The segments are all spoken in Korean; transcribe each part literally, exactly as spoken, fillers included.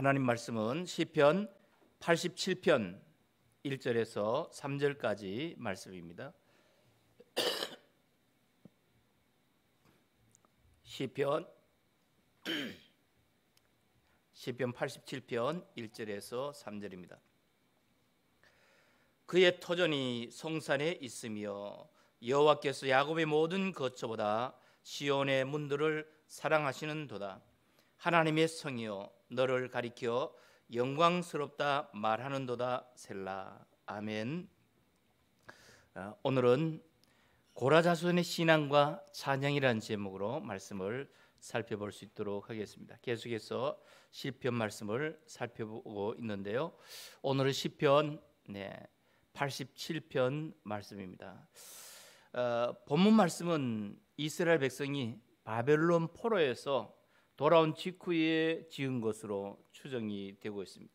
하나님 말씀은 시편 팔십칠 편 일 절에서 삼 절까지 말씀입니다. 시편 시편 팔십칠 편 일 절에서 삼 절입니다. 그의 터전이 성산에 있으며 여호와께서 야곱의 모든 거처보다 시온의 문들을 사랑하시는도다. 하나님의 성이여 너를 가리켜 영광스럽다 말하는도다. 셀라. 아멘. 오늘은 고라 자손의 신앙과 찬양이라는 제목으로 말씀을 살펴볼 수 있도록 하겠습니다. 계속해서 시편 말씀을 살펴보고 있는데요, 오늘은 시편 네, 팔십칠 편 말씀입니다. 어, 본문 말씀은 이스라엘 백성이 바벨론 포로에서 돌아온 직후에 지은 것으로 추정이 되고 있습니다.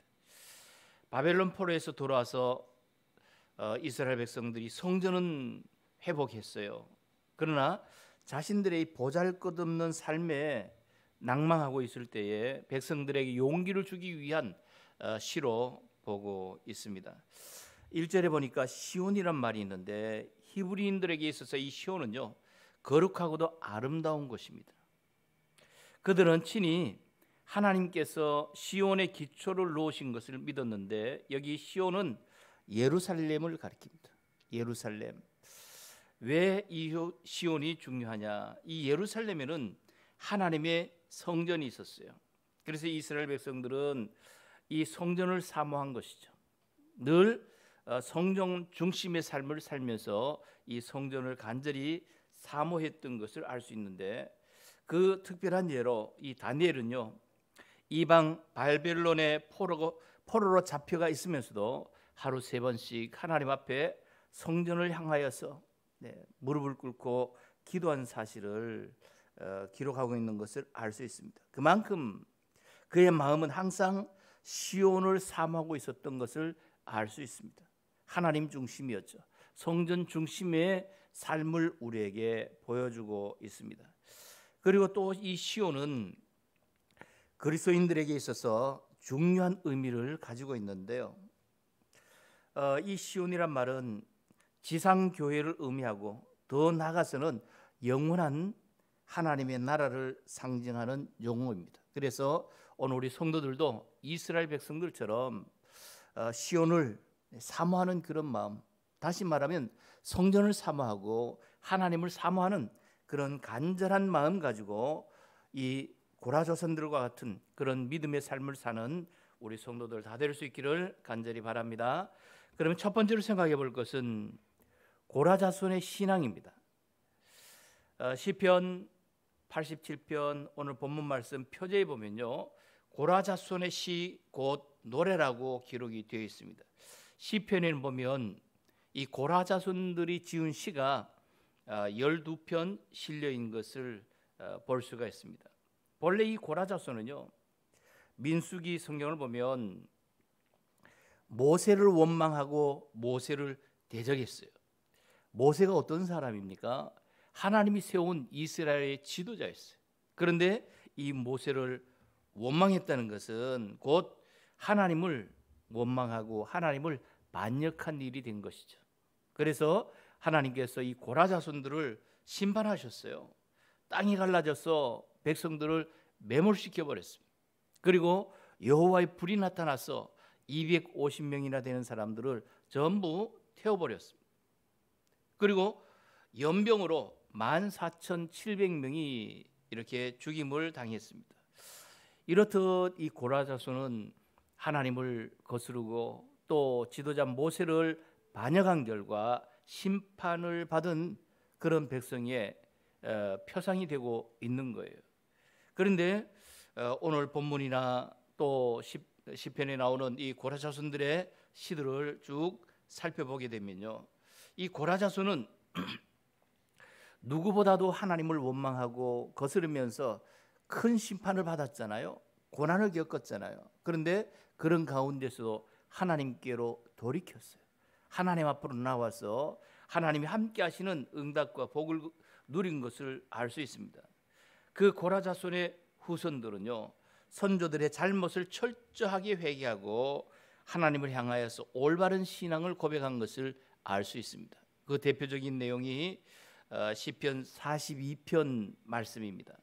바벨론 포로에서 돌아와서 어, 이스라엘 백성들이 성전은 회복했어요. 그러나 자신들의 보잘것없는 삶에 낙망하고 있을 때에 백성들에게 용기를 주기 위한 시로 보고 있습니다. 일 절에 보니까 시온이란 말이 있는데 히브리인들에게 있어서 이 시온은요, 거룩하고도 아름다운 곳입니다. 그들은 친히 하나님께서 시온의 기초를 놓으신 것을 믿었는데 여기 시온은 예루살렘을 가리킵니다. 예루살렘. 왜 이 시온이 중요하냐? 이 예루살렘에는 하나님의 성전이 있었어요. 그래서 이스라엘 백성들은 이 성전을 사모한 것이죠. 늘 성전 중심의 삶을 살면서 이 성전을 간절히 사모했던 것을 알 수 있는데, 그 특별한 예로 이 다니엘은요, 이방 바벨론의 포로로, 포로로 잡혀가 있으면서도 하루 세 번씩 하나님 앞에 성전을 향하여서 네, 무릎을 꿇고 기도한 사실을 어, 기록하고 있는 것을 알 수 있습니다. 그만큼 그의 마음은 항상 시온을 사모하고 있었던 것을 알 수 있습니다. 하나님 중심이었죠. 성전 중심의 삶을 우리에게 보여주고 있습니다. 그리고 또 이 시온은 그리스도인들에게 있어서 중요한 의미를 가지고 있는데요, 어, 이 시온이란 말은 지상교회를 의미하고 더 나아가서는 영원한 하나님의 나라를 상징하는 용어입니다. 그래서 오늘 우리 성도들도 이스라엘 백성들처럼 시온을 사모하는 그런 마음, 다시 말하면 성전을 사모하고 하나님을 사모하는 그런 간절한 마음 가지고 이 고라조선들과 같은 그런 믿음의 삶을 사는 우리 성도들 다 될 수 있기를 간절히 바랍니다. 그러면 첫 번째로 생각해 볼 것은 고라 자손의 신앙입니다. 시편 팔십칠 편 오늘 본문 말씀 표제에 보면요, 고라 자손의 시 곧 노래라고 기록이 되어 있습니다. 시편에는 보면 이 고라 자손들이 지은 시가 십이 편 실려인 것을 볼 수가 있습니다. 본래 이 고라 자손은요, 민수기 성경을 보면 모세를 원망하고 모세를 대적했어요. 모세가 어떤 사람입니까? 하나님이 세운 이스라엘의 지도자였어요. 그런데 이 모세를 원망했다는 것은 곧 하나님을 원망하고 하나님을 반역한 일이 된 것이죠. 그래서 하나님께서 이 고라 자손들을 심판하셨어요. 땅이 갈라져서 백성들을 매몰시켜버렸습니다. 그리고 여호와의 불이 나타나서 이백오십 명이나 되는 사람들을 전부 태워버렸습니다. 그리고 연병으로 만 사천칠백 명이 이렇게 죽임을 당했습니다. 이렇듯 이 고라 자손은 하나님을 거스르고 또 지도자 모세를 반역한 결과 심판을 받은 그런 백성의 표상이 되고 있는 거예요. 그런데 오늘 본문이나 또 시편에 나오는 이 고라 자손들의 시들을 쭉 살펴보게 되면요, 이 고라 자손은 누구보다도 하나님을 원망하고 거스르면서 큰 심판을 받았잖아요. 고난을 겪었잖아요. 그런데 그런 가운데서도 하나님께로 돌이켰어요. 하나님 앞으로 나와서 하나님이 함께 하시는 응답과 복을 누린 것을 알 수 있습니다. 그 고라 자손의 후손들은요, 선조들의 잘못을 철저하게 회개하고 하나님을 향하여서 올바른 신앙을 고백한 것을 알 수 있습니다. 그 대표적인 내용이 시편 사십이 편 말씀입니다.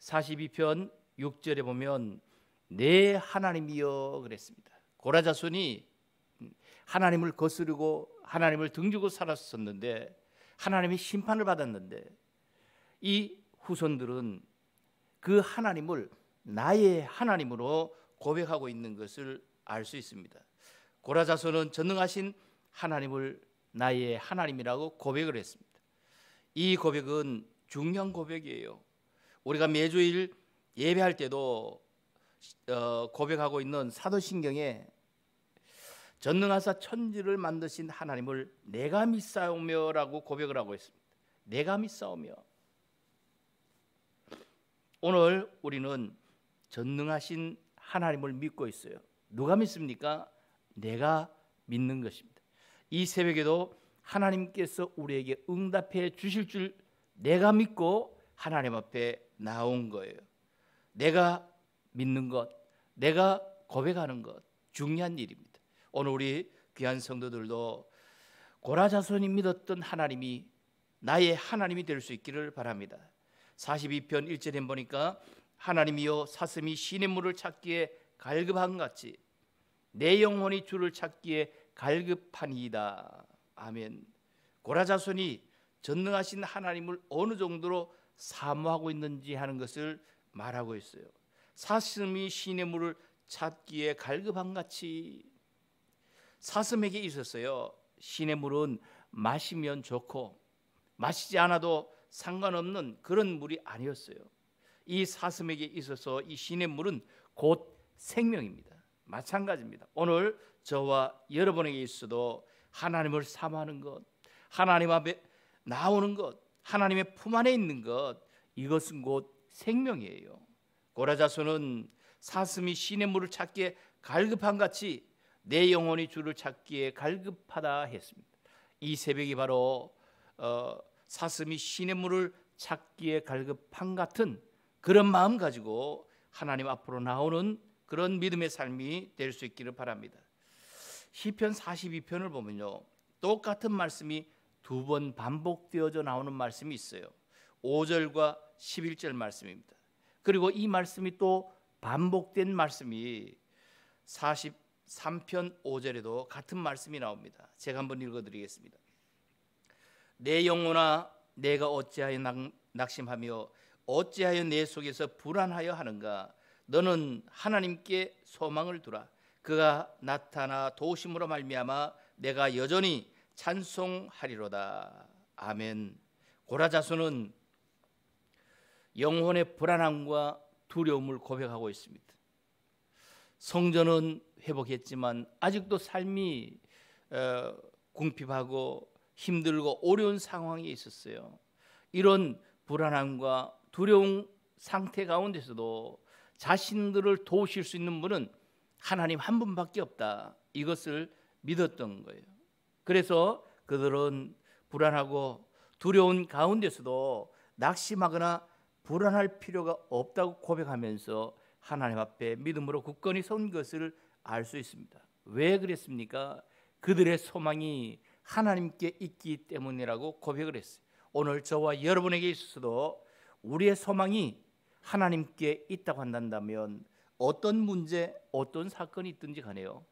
사십이 편 육 절에 보면 내 하나님이여 그랬습니다. 고라 자손이 하나님을 거스르고 하나님을 등지고 살았었는데 하나님의 심판을 받았는데 이 후손들은 그 하나님을 나의 하나님으로 고백하고 있는 것을 알 수 있습니다. 고라 자손은 전능하신 하나님을 나의 하나님이라고 고백을 했습니다. 이 고백은 중요한 고백이에요. 우리가 매주일 예배할 때도 고백하고 있는 사도신경에 전능하사 천지를 만드신 하나님을 내가 믿사오며 라고 고백을 하고 있습니다. 내가 믿사오며. 오늘 우리는 전능하신 하나님을 믿고 있어요. 누가 믿습니까? 내가 믿는 것입니다. 이 새벽에도 하나님께서 우리에게 응답해 주실 줄 내가 믿고 하나님 앞에 나온 거예요. 내가 믿는 것, 내가 고백하는 것 중요한 일입니다. 오늘 우리 귀한 성도들도 고라 자손이 믿었던 하나님이 나의 하나님이 될 수 있기를 바랍니다. 사십이 편 일 절에 보니까 하나님이여 사슴이 신의 물을 찾기에 갈급한 같이 내 영혼이 주를 찾기에 갈급하니이다. 아멘. 고라 자손이 전능하신 하나님을 어느 정도로 사모하고 있는지 하는 것을 말하고 있어요. 사슴이 신의 물을 찾기에 갈급한 같이. 사슴에게 있었어요. 신의 물은 마시면 좋고 마시지 않아도 상관없는 그런 물이 아니었어요. 이 사슴에게 있어서 이 신의 물은 곧 생명입니다. 마찬가지입니다. 오늘 저와 여러분에게 있어도 하나님을 사모하는 것, 하나님 앞에 나오는 것, 하나님의 품 안에 있는 것, 이것은 곧 생명이에요. 고라 자손은 사슴이 신의 물을 찾기에 갈급한 같이 내 영혼이 주를 찾기에 갈급하다 했습니다. 이 새벽이 바로 어, 사슴이 신의 물을 찾기에 갈급한 같은 그런 마음 가지고 하나님 앞으로 나오는 그런 믿음의 삶이 될 수 있기를 바랍니다. 시편 사십이 편을 보면요, 똑같은 말씀이 두 번 반복되어져 나오는 말씀이 있어요. 오 절과 십일 절 말씀입니다. 그리고 이 말씀이 또 반복된 말씀이 사십삼 편 오 절에도 같은 말씀이 나옵니다. 제가 한번 읽어드리겠습니다. 내 영혼아 내가 어찌하여 낙심하며 어찌하여 내 속에서 불안하여 하는가. 너는 하나님께 소망을 두라. 그가 나타나 도우심으로 말미암아 내가 여전히 찬송하리로다. 아멘. 고라 자손은 영혼의 불안함과 두려움을 고백하고 있습니다. 성전은 회복했지만 아직도 삶이 어, 궁핍하고 힘들고 어려운 상황에 있었어요. 이런 불안함과 두려운 상태 가운데서도 자신들을 도우실 수 있는 분은 하나님 한 분밖에 없다. 이것을 믿었던 거예요. 그래서 그들은 불안하고 두려운 가운데서도 낙심하거나 불안할 필요가 없다고 고백하면서 하나님 앞에 믿음으로 굳건히 선 것을 알 수 있습니다. 왜 그랬습니까? 그들의 소망이 하나님께 있기 때문이라고 고백을 했어요. 오늘 저와 여러분에게 있어서도 우리의 소망이 하나님께 있다고 한다면 어떤 문제, 어떤 사건이 있든지 간에요,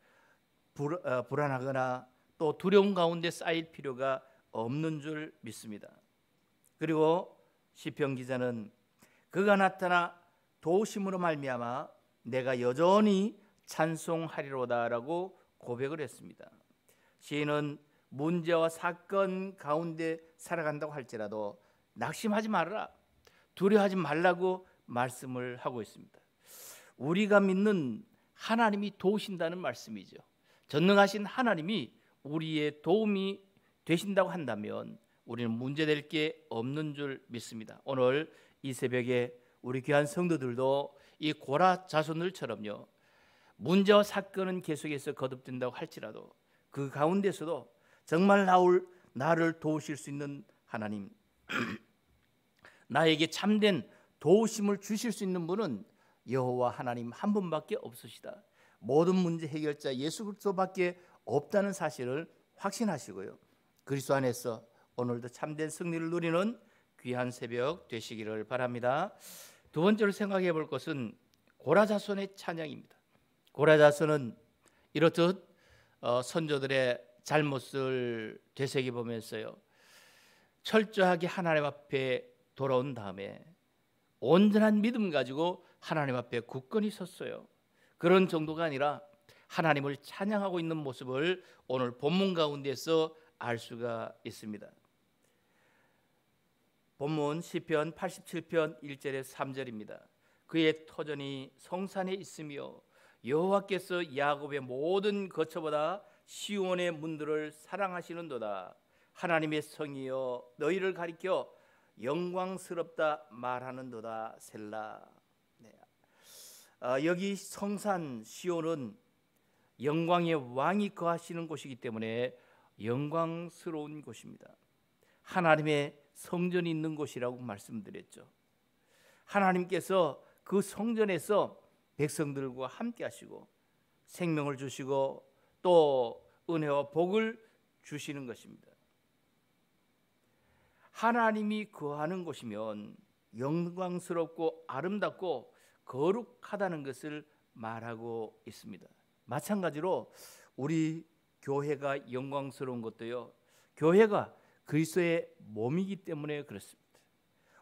불, 어, 불안하거나 또 두려운 가운데 쌓일 필요가 없는 줄 믿습니다. 그리고 시편 기자는 그가 나타나 도우심으로 말미암아 내가 여전히 찬송하리로다라고 고백을 했습니다. 시인은 문제와 사건 가운데 살아간다고 할지라도 낙심하지 말아라, 두려워하지 말라고 말씀을 하고 있습니다. 우리가 믿는 하나님이 도우신다는 말씀이죠. 전능하신 하나님이 우리의 도움이 되신다고 한다면 우리는 문제될 게 없는 줄 믿습니다. 오늘 이 새벽에 우리 귀한 성도들도 이 고라 자손들처럼요, 문제와 사건은 계속해서 거듭된다고 할지라도 그 가운데서도 정말 나올 나를 도우실 수 있는 하나님, 나에게 참된 도우심을 주실 수 있는 분은 여호와 하나님 한 분밖에 없으시다. 모든 문제 해결자 예수 그리스도밖에 없다는 사실을 확신하시고요. 그리스도 안에서 오늘도 참된 승리를 누리는 귀한 새벽 되시기를 바랍니다. 두 번째로 생각해 볼 것은 고라자손의 찬양입니다. 고라자손은 이렇듯 선조들의 잘못을 되새겨보면서요, 철저하게 하나님 앞에 돌아온 다음에 온전한 믿음 가지고 하나님 앞에 굳건히 섰어요. 그런 정도가 아니라 하나님을 찬양하고 있는 모습을 오늘 본문 가운데서 알 수가 있습니다. 본문 시편 팔십칠 편 일 절에서 삼 절입니다. 그의 터전이 성산에 있으며 여호와께서 야곱의 모든 거처보다 시온의 문들을 사랑하시는도다. 하나님의 성이여 너희를 가리켜 영광스럽다 말하는도다. 셀라. 네. 아, 여기 성산 시온은 영광의 왕이 거하시는 곳이기 때문에 영광스러운 곳입니다. 하나님의 성전이 있는 곳이라고 말씀드렸죠. 하나님께서 그 성전에서 백성들과 함께 하시고 생명을 주시고 또 은혜와 복을 주시는 것입니다. 하나님이 거하는 곳이면 영광스럽고 아름답고 거룩하다는 것을 말하고 있습니다. 마찬가지로 우리 교회가 영광스러운 것도요, 교회가 그리스도의 몸이기 때문에 그렇습니다.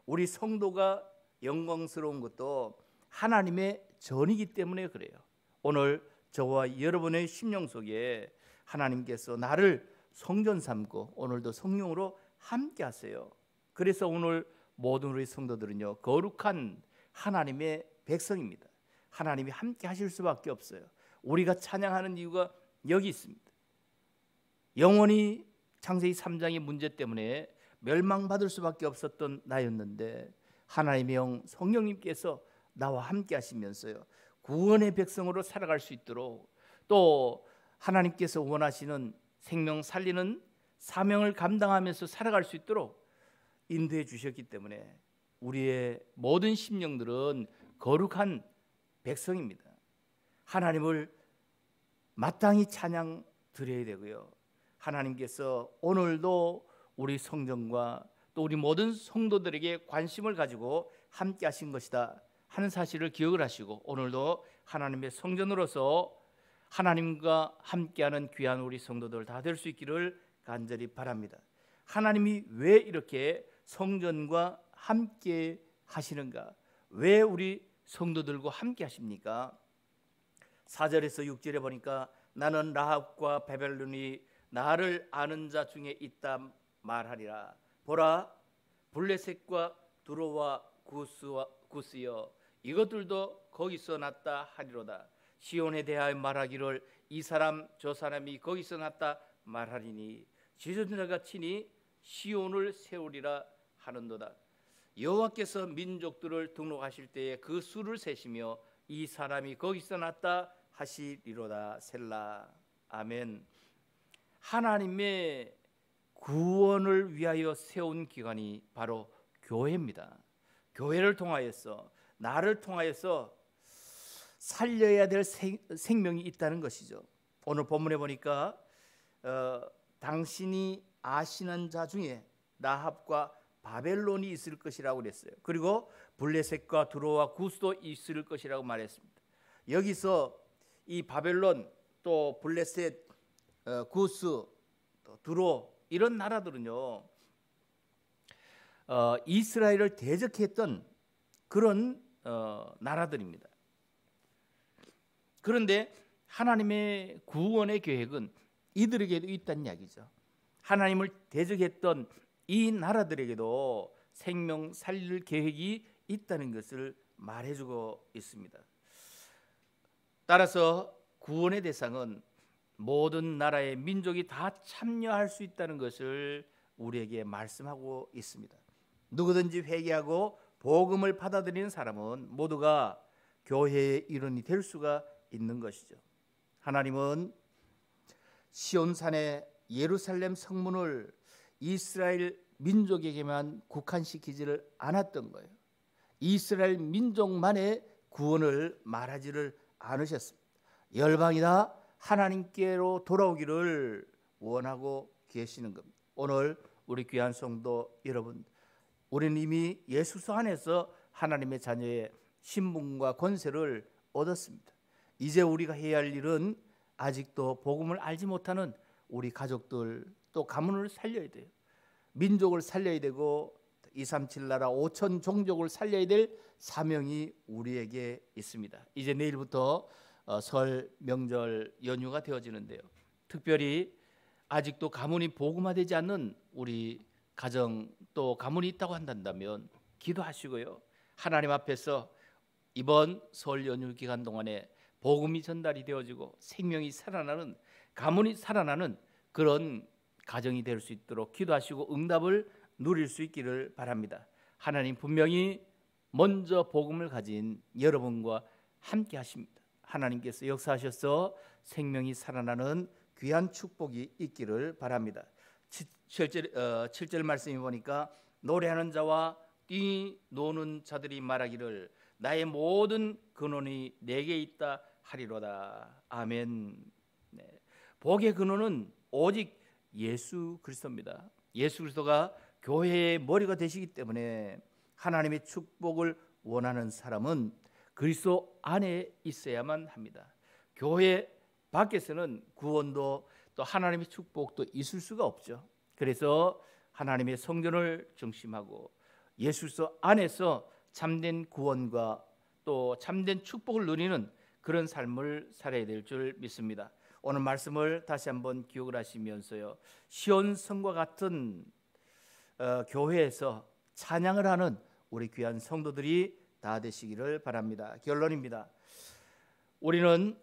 우리 성도가 영광스러운 것도 하나님의 전이기 때문에 그래요. 오늘 저와 여러분의 심령 속에 하나님께서 나를 성전 삼고 오늘도 성령으로 함께 하세요. 그래서 오늘 모든 우리 성도들은요, 거룩한 하나님의 백성입니다. 하나님이 함께 하실 수밖에 없어요. 우리가 찬양하는 이유가 여기 있습니다. 영원히 창세기 삼 장의 문제 때문에 멸망받을 수밖에 없었던 나였는데 하나님의 영 성령님께서 나와 함께 하시면서요, 구원의 백성으로 살아갈 수 있도록 또 하나님께서 원하시는 생명 살리는 사명을 감당하면서 살아갈 수 있도록 인도해 주셨기 때문에 우리의 모든 심령들은 거룩한 백성입니다. 하나님을 마땅히 찬양 드려야 되고요, 하나님께서 오늘도 우리 성전과 또 우리 모든 성도들에게 관심을 가지고 함께 하신 것이다 하는 사실을 기억을 하시고 오늘도 하나님의 성전으로서 하나님과 함께하는 귀한 우리 성도들 다 될 수 있기를 간절히 바랍니다. 하나님이 왜 이렇게 성전과 함께 하시는가? 왜 우리 성도들과 함께 하십니까? 사 절에서 육 절에 보니까 나는 라합과 바벨론이 나를 아는 자 중에 있다 말하리라. 보라, 블레셋과 두로와 구스와, 구스여 이것들도 거기서 났다 하리로다. 시온에 대하여 말하기를 이 사람 저 사람이 거기서 났다 말하리니 지존자가 친히 시온을 세우리라 하는도다. 여호와께서 민족들을 등록하실 때에 그 수를 세시며 이 사람이 거기서 났다 하시리로다. 셀라. 아멘. 하나님의 구원을 위하여 세운 기관이 바로 교회입니다. 교회를 통하여서 나를 통하여서 살려야 될 생, 생명이 있다는 것이죠. 오늘 본문에 보니까 어, 당신이 아시는 자 중에 라합과 바벨론이 있을 것이라고 그랬어요. 그리고 블레셋과 두로와 구스도 있을 것이라고 말했습니다. 여기서 이 바벨론 또 블레셋, 어, 구스, 또 두로 이런 나라들은요, 어, 이스라엘을 대적했던 그런 어, 나라들입니다. 그런데 하나님의 구원의 계획은 이들에게도 있다는 이야기죠. 하나님을 대적했던 이 나라들에게도 생명 살릴 계획이 있다는 것을 말해주고 있습니다. 따라서 구원의 대상은 모든 나라의 민족이 다 참여할 수 있다는 것을 우리에게 말씀하고 있습니다. 누구든지 회개하고 복음을 받아들이는 사람은 모두가 교회의 일원이 될 수가 있는 것이죠. 하나님은 시온산의 예루살렘 성문을 이스라엘 민족에게만 국한시키지를 않았던 거예요. 이스라엘 민족만의 구원을 말하지를 않으셨습니다. 열방이나 하나님께로 돌아오기를 원하고 계시는 겁니다. 오늘 우리 귀한 성도 여러분, 우리는 이미 예수서 안에서 하나님의 자녀의 신분과 권세를 얻었습니다. 이제 우리가 해야 할 일은 아직도 복음을 알지 못하는 우리 가족들, 또 가문을 살려야 돼요. 민족을 살려야 되고 이백삼십칠 나라 오천 종족을 살려야 될 사명이 우리에게 있습니다. 이제 내일부터 어, 설 명절 연휴가 되어지는데요, 특별히 아직도 가문이 복음화되지 않는 우리 가정, 또 가문이 있다고 한다면 기도하시고요, 하나님 앞에서 이번 설 연휴 기간 동안에 복음이 전달이 되어지고 생명이 살아나는, 가문이 살아나는 그런 가정이 될 수 있도록 기도하시고 응답을 누릴 수 있기를 바랍니다. 하나님 분명히 먼저 복음을 가진 여러분과 함께 하십니다. 하나님께서 역사하셔서 생명이 살아나는 귀한 축복이 있기를 바랍니다. 칠 절, 어, 칠 절 말씀이 보니까 노래하는 자와 뛰노는 자들이 말하기를 나의 모든 근원이 내게 있다 하리로다. 아멘. 네. 복의 근원은 오직 예수 그리스도입니다. 예수 그리스도가 교회의 머리가 되시기 때문에 하나님의 축복을 원하는 사람은 그리스도 안에 있어야만 합니다. 교회 밖에서는 구원도 또 하나님의 축복도 있을 수가 없죠. 그래서 하나님의 성전을 중심하고 예수 그리스도 안에서 참된 구원과 또 참된 축복을 누리는 그런 삶을 살아야 될 줄 믿습니다. 오늘 말씀을 다시 한번 기억을 하시면서요, 시온성과 같은 어, 교회에서 찬양을 하는 우리 귀한 성도들이 다 되시기를 바랍니다. 결론입니다. 우리는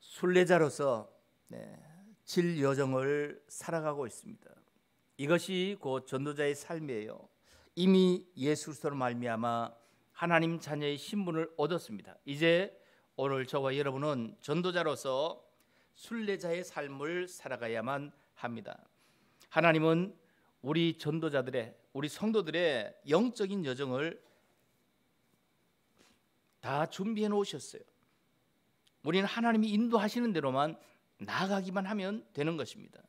순례자로서 네, 질 여정을 살아가고 있습니다. 이것이 곧 전도자의 삶이에요. 이미 예수 그리스도로 말미암아 하나님 자녀의 신분을 얻었습니다. 이제 오늘 저와 여러분은 전도자로서 순례자의 삶을 살아가야만 합니다. 하나님은 우리 전도자들의, 우리 성도들의 영적인 여정을 다 준비해 놓으셨어요. 우리는 하나님이 인도하시는 대로만 나아가기만 하면 되는 것입니다.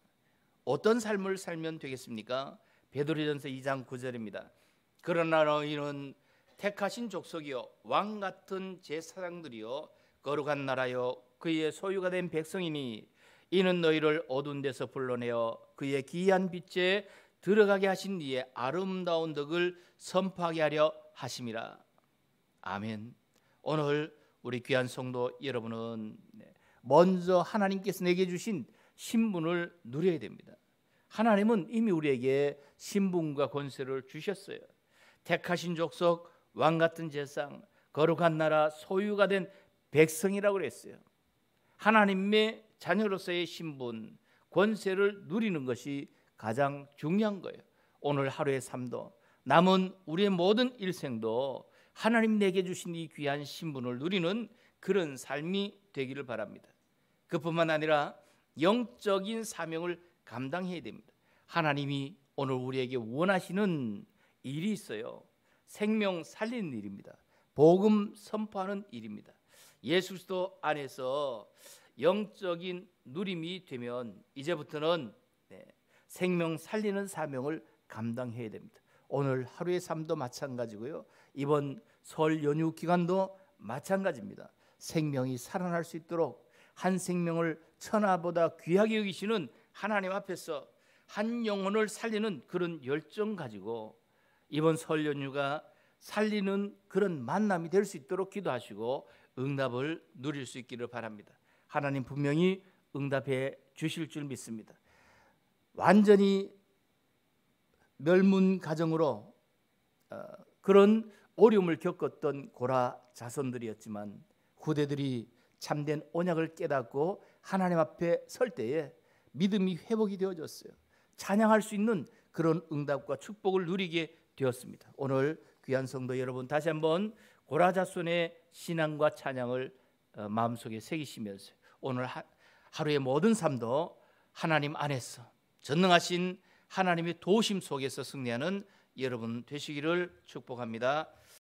어떤 삶을 살면 되겠습니까? 베드로전서 이 장 구 절입니다. 그러나 너희는 택하신 족속이요 왕 같은 제사장들이요 거룩한 나라요 그의 소유가 된 백성이니 이는 너희를 어두운 데서 불러내어 그의 기이한 빛에 들어가게 하신 이의 아름다운 덕을 선포하게 하려 하심이라. 아멘. 오늘 우리 귀한 성도 여러분은 먼저 하나님께서 내게 주신 신분을 누려야 됩니다. 하나님은 이미 우리에게 신분과 권세를 주셨어요. 택하신 족속, 왕 같은 제사장, 거룩한 나라, 소유가 된 백성이라고 그랬어요. 하나님의 자녀로서의 신분, 권세를 누리는 것이 가장 중요한 거예요. 오늘 하루의 삶도, 남은 우리의 모든 일생도 하나님 내게 주신 이 귀한 신분을 누리는 그런 삶이 되기를 바랍니다. 그뿐만 아니라 영적인 사명을 감당해야 됩니다. 하나님이 오늘 우리에게 원하시는 일이 있어요. 생명 살리는 일입니다. 복음 선포하는 일입니다. 예수 그리스도 안에서 영적인 누림이 되면 이제부터는 네, 생명 살리는 사명을 감당해야 됩니다. 오늘 하루의 삶도 마찬가지고요, 이번 설 연휴 기간도 마찬가지입니다. 생명이 살아날 수 있도록 한 생명을 천하보다 귀하게 여기시는 하나님 앞에서 한 영혼을 살리는 그런 열정 가지고 이번 설 연휴가 살리는 그런 만남이 될 수 있도록 기도하시고 응답을 누릴 수 있기를 바랍니다. 하나님 분명히 응답해 주실 줄 믿습니다. 완전히 멸문 가정으로 어, 그런 어려움을 겪었던 고라 자손들이었지만 후대들이 참된 언약을 깨닫고 하나님 앞에 설 때에 믿음이 회복이 되어졌어요. 찬양할 수 있는 그런 응답과 축복을 누리게 되었습니다. 오늘 귀한 성도 여러분, 다시 한번 고라자손의 신앙과 찬양을 어, 마음속에 새기시면서 오늘 하, 하루의 모든 삶도 하나님 안에서 전능하신 하나님의 도우심 속에서 승리하는 여러분 되시기를 축복합니다.